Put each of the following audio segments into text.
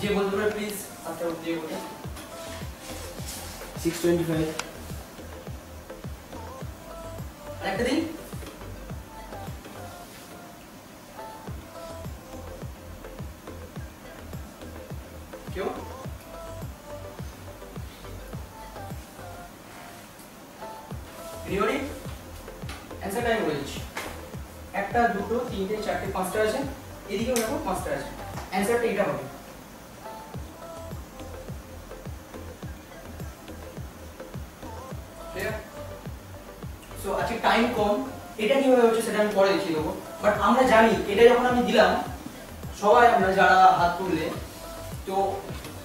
जी बोल दो प्लीज। आपका उठिए बोलिए 625 रख दी। क्यों रियोनी ऐसा टाइम बोलছি একটা দুটো তিনটে চারটে পাঁচটা আছে এদিকে দেখো পাঁচটা আছে অ্যানসারটা এটা হবে। So, अच्छा टाइम कम এটা কিভাবে হচ্ছে সেটা আমি পরে দেখিয়ে দেবো। বাট আমরা জানি এটা যখন আমি দিলাম সবাই আমরা যারা হাত তুললে তো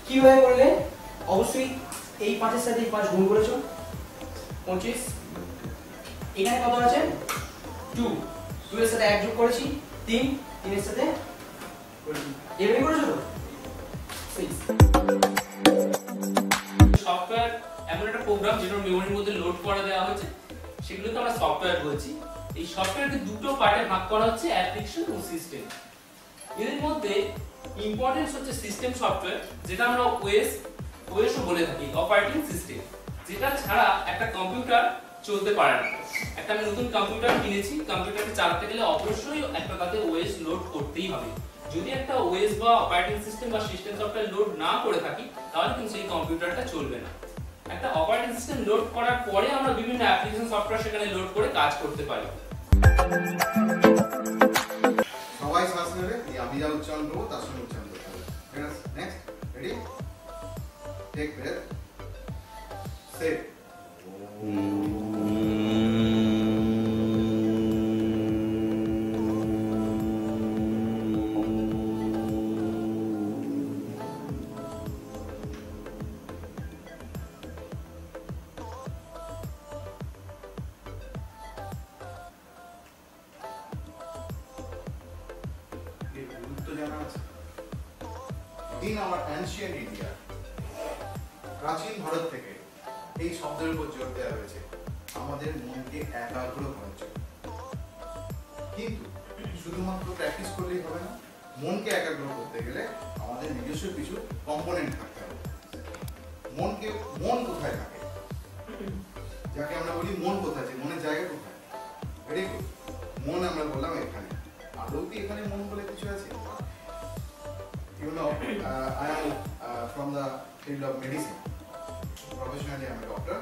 কিভাবে করলে অবশ্যই এই 5 এর সাথে এই 5 গুণ করেছো 25। এখানে কত আছে 2, 2 এর সাথে 1 যোগ করেছি 3, 3 এর সাথে করেছি এভাবে করেছো তো 6। সফটওয়্যার এমন একটা প্রোগ্রাম যেটা মেমোরির মধ্যে লোড করা দেওয়া হচ্ছে সেগুলো তো আমরা সফটওয়্যার বলছি। এই সফটওয়্যারকে দুটো পার্টে ভাগ করা হচ্ছে অ্যাপ্লিকেশন ও সিস্টেম। এর মধ্যে ইম্পর্টেন্স হচ্ছে সিস্টেম সফটওয়্যার যেটা আমরা ওএস বলে থাকি অপারেটিং সিস্টেম, যেটা ছাড়া একটা কম্পিউটার চলতে পারে না। একটা আমি নতুন কম্পিউটার কিনেছি, কম্পিউটারকে চালাতে গেলে অবশ্যই একটা তাতে ওএস লোড করতেই হবে। যদি একটা ওএস বা অপারেটিং সিস্টেম বা সিস্টেম সফটওয়্যার লোড না করে থাকি তাহলে কিন্তু সেই কম্পিউটারটা চলবে না। একটা অপারেটিং সিস্টেম লোড করার পরে আমরা বিভিন্ন অ্যাপ্লিকেশন সফটওয়্যার সেখানে লোড করে কাজ করতে পারি। সবাই শ্বাস নেবে, এই আমি যা উচ্চারণ করব তার সঙ্গে উচ্চারণ করতে হবে। নেক্সট রেডি টেক ব্রেথ সে In our ancient India, প্রাচীন ভারত থেকে এই শব্দের উপর জোর দেওয়া হয়েছে আমাদের মনকে একাগ্র করার জন্য। কিন্তু শুধুমাত্র প্র্যাকটিস করলেই হবে না, মনকে একাগ্র করতে গেলে আমাদের নিজস্ব কিছু কম্পোনেন্ট থাকতে হবে। মন কোথায় থাকে, যাকে আমরা বলি মন কোথায় আছে, মনের জায়গা কোথায়। ভেরি গুড, মন আমরা বললাম এখানে। আদৌ কি এখানে মন বলে কিছু আছে? You know, I am from the field of medicine. Professionally, I am a doctor.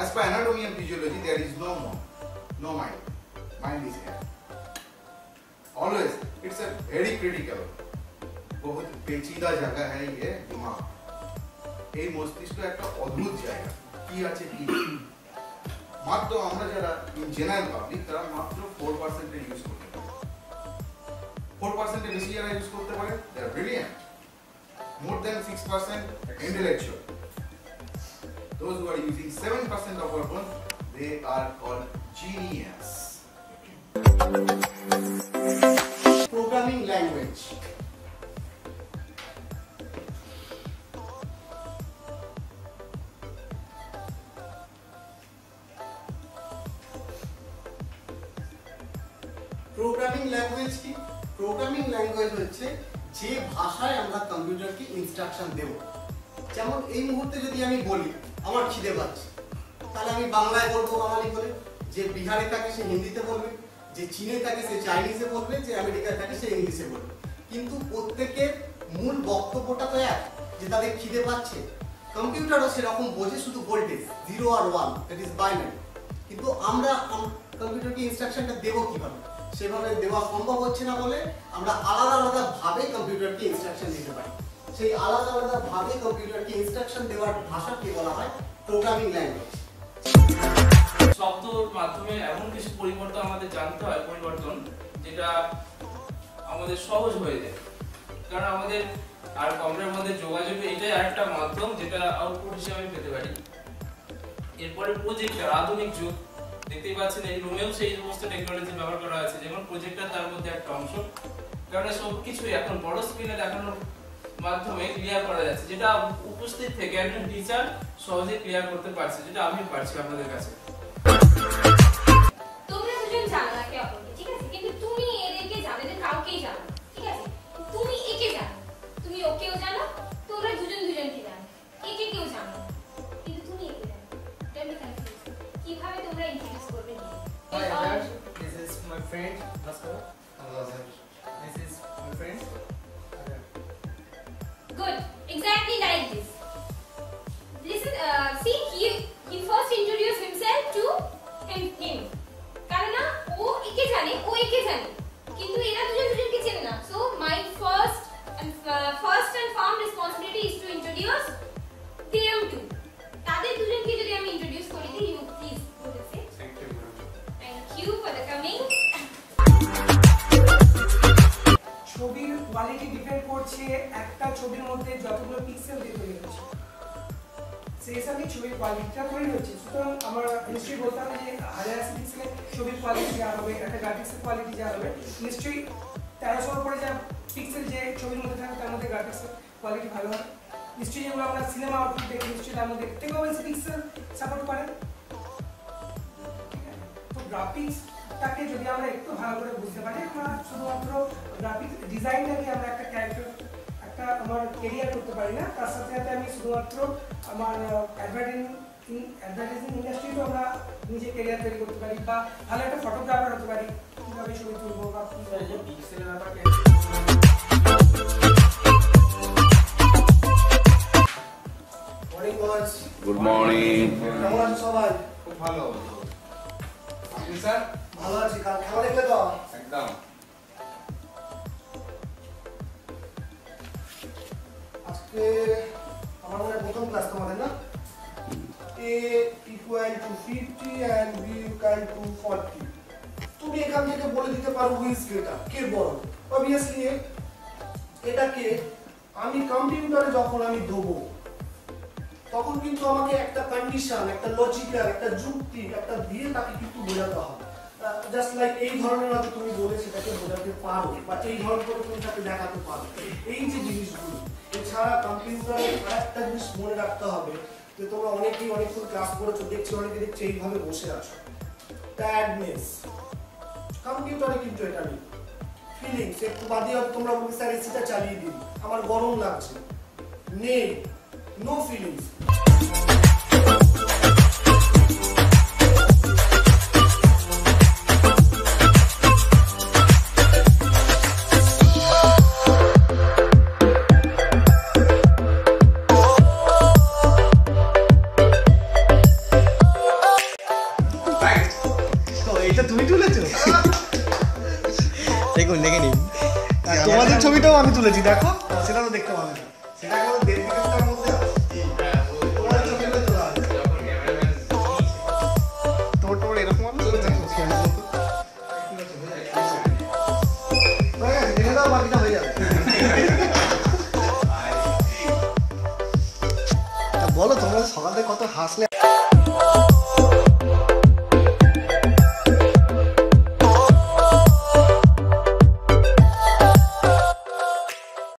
As per anatomy and physiology, there is no mind. No mind. Mind is here. Always, it's a very critical. बहुत पेचीदा जगह है ये दिमाग। ये मस्तिष्क एक अद्भुत जगह। की आचे की। मात्र हमरा जरा in general public तरह मात्र 4% यूज करते हैं। 4% বেশি যারা ইউজ করতে পারে they are brilliant, more than 6% intellectual, those who are using 7% of our brain they are called genius. Programming language, programming language কি? প্রোগ্রামিং ল্যাঙ্গুয়েজ হচ্ছে যে ভাষায় আমরা কম্পিউটারকে ইনস্ট্রাকশন দেব। যেমন এই মুহূর্তে যদি আমি বলি আমার খিদে পাচ্ছে, তাহলে আমি বাংলায় বলবো বাঙালি বলে, যে বিহারে থাকে সে হিন্দিতে বলবে, যে চীনে থাকে সে চাইনিজে বলবে, যে আমেরিকায় থাকে সে ইংলিশে বলবে। কিন্তু প্রত্যেকের মূল বক্তব্যটা তো এক, যে তাদের খিদে পাচ্ছে। কম্পিউটারও সেরকম বোঝে, শুধু ভোল্টেজ 0 আর 1, দ্যাট ইজ বাইনারি। কিন্তু আমরা কম্পিউটারকে ইনস্ট্রাকশনটা দেবো কীভাবে, সেভাবে দেওয়া সম্ভব হচ্ছে না বলে আমরা আলাদা আলাদা ভাবে কম্পিউটারকে ইনস্ট্রাকশন দিতে পারি। সেই আলাদা আলাদা ভাবে কম্পিউটারকে ইনস্ট্রাকশন দেওয়ার ভাষাকে বলা হয় প্রোগ্রামিং ল্যাঙ্গুয়েজ। শব্দের মাধ্যমে এমন কিছু পরিবর্তন আমাদের জানতে হয়, পরিবর্তন যেটা আমাদের সহজ হয়ে যায়, কারণ আমাদের আর কম্পিউটারের মধ্যে যোগাযোগ এটাই আরেকটা মাধ্যম যেটা আউটপুট হিসেবে আমি পেতে পারি। এরপরে প্রজেক্টর, আধুনিক যুগ, দেখতেই পাচ্ছেন এই রুমেও সেই সমস্ত টেকনোলজি ব্যবহার করা হয়েছে, যেমন প্রজেক্টর তার মধ্যে একটা অংশ, কারণ সবকিছু এখন বড় স্ক্রিনে দেখানোর মাধ্যমে ক্লিয়ার করা যাচ্ছে, যেটা উপস্থিত থেকে একজন টিচার সহজে ক্লিয়ার করতে পারছে, যেটা আমি পারছি আপনাদের কাছে। Good, exactly like this. Listen, see, he first introduced himself to him. Karna, o eke jane, o eke jane. Kintu era dujon dujonke chene na. So my first and firm responsibility is to introduce them to. Tader dujonke jodi ami introduce kori dei, you please do the same. Thank you, ma'am. Thank you for the coming. ছবির quality depend করছে একটা ছবির মধ্যে যতগুলো pixel দিয়ে তৈরি হচ্ছে সেই হিসাবে ছবির কোয়ালিটিটা তৈরি হচ্ছে। সুতরাং আমরা নিশ্চয়ই বলতাম যে হাজার পিক্সেলে ছবির কোয়ালিটি যা হবে, একটা গ্রাফিক্সের কোয়ালিটি যা হবে, নিশ্চয়ই 1300 করে যা পিক্সেল যে ছবির মধ্যে থাকবে তার মধ্যে গ্রাফিক্সের কোয়ালিটি ভালো হয়। নিশ্চয়ই যেগুলো আমরা সিনেমা আউটপুট দেখি নিশ্চয়ই তার মধ্যে থেকেও বেশি পিক্সেল সাপোর্ট করে। তো গ্রাফিক্স তাকে যদি আমরা একটু ভালো করে বুঝতে পারি, আমরা শুধুমাত্র গ্রাফিক ডিজাইনটাকে আমরা একটা ক্যারেক্টার একটা আমার ক্যারিয়ার করতে পারি না, তার সাথে সাথে আমি শুধুমাত্র আমার অ্যাডভার্টাইজিং ইন্ডাস্ট্রিতেও আমরা নিজে ক্যারিয়ার তৈরি করতে পারি, বা ভালো একটা ফটোগ্রাফার হতে পারি। কীভাবে ছবি তুলবো বা পিক্সেলের ব্যাপারে গুড মর্নিং, কেমন আছেন সবাই? খুব ভালো, আপনি স্যার? ভালো আছি। কাল খেলা দেখলে তো? একদম। আজকে আমার মনে প্রথম ক্লাস তোমাদের না? A equal to 50 and B equal to 40. তুমি এখান থেকে বলে দিতে পারো who is greater, কে বড়। Obviously এটাকে আমি কম্পিউটারে যখন আমি দেবো তখন কিন্তু আমাকে একটা কন্ডিশন, একটা লজিক্যাল, একটা যুক্তি, একটা দিয়ে তাকে কিন্তু বোঝাতে হবে। জাস্ট লাইক এই ধরনের হয়তো তুমি বলে সেটাকে বোঝাতে পারো বা এই ধরনের করে তুমি তাকে দেখাতে পারো, এই যে জিনিসগুলো। এছাড়া কম্পিউটারে আরেকটা জিনিস মনে রাখতে হবে যে তোমরা অনেকেই অনেকক্ষণ ক্লাস করেছো, দেখছি অনেকে দেখছি এইভাবে বসে আছো, ট্যাডনেস। কম্পিউটারে কিন্তু এটা নেই। ফিলিংস একটু বাদে হয়তো তোমরা বলবে স্যার এসিটা চালিয়ে দিই, আমার গরম লাগছে, নেই, নো ফিলিংস। তোমাদের ছবিটাও আমি তুলেছি, দেখো সেটা তো দেখতে পাবে না, সেটা বলো। তোমরা সকালে কত হাসলে।